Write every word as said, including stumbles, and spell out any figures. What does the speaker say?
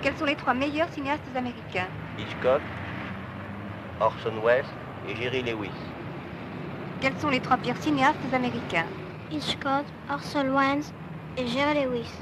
Quels sont les trois meilleurs cinéastes américains? Hitchcock, Orson Welles et Jerry Lewis. Quels sont les trois pires cinéastes américains? Hitchcock, Orson Welles et Jerry Lewis.